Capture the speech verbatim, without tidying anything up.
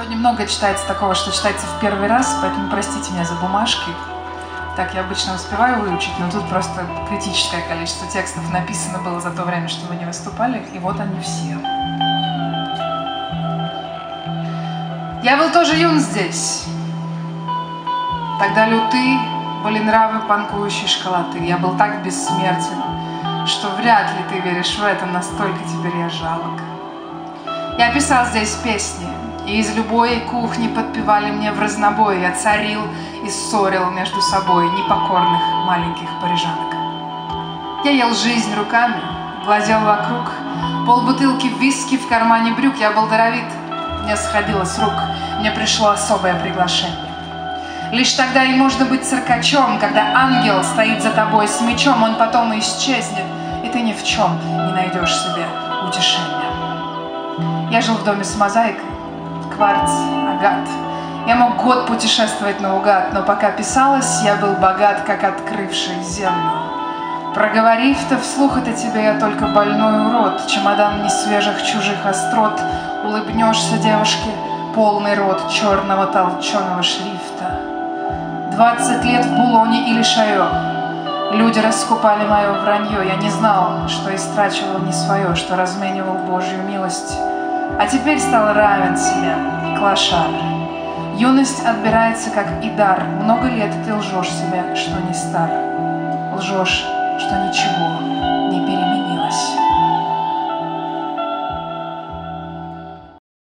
Сегодня много читается такого, что читается в первый раз, поэтому простите меня за бумажки. Так я обычно успеваю выучить, но тут просто критическое количество текстов написано было за то время, что вы не выступали, и вот они все. Я был тоже юн здесь. Тогда люты были нравы панкующей школоты. Я был так бессмертен, что вряд ли ты веришь в это, настолько теперь я жалок. Я писал здесь песни, и из любой кухни подпевали мне в разнобой. Я царил и ссорил между собой непокорных маленьких парижанок. Я ел жизнь руками, глазел вокруг, полбутылки виски в кармане брюк. Я был даровит, мне сходило с рук, мне пришло особое приглашение. Лишь тогда и можно быть циркачом, когда ангел стоит за тобой с мечом. Он потом исчезнет, и ты ни в чем не найдешь себе утешения. Я жил в доме с мозаикой, кварц, агат. Я мог год путешествовать наугад, но пока писалось, я был богат, как открывший землю. Проговорив-то вслух это тебе я только больной урод, чемодан несвежих чужих острот. Улыбнешься девушке, полный рот черного толченого шрифта. Двадцать лет в Булоне или Шайо. Люди раскупали мое вранье, я не знал, что истрачивал не свое, что разменивал Божью милость. А теперь стал равен себе, клошар. Юность отбирается, как и дар. Много лет ты лжешь себе, что не стар. Лжешь, что ничего.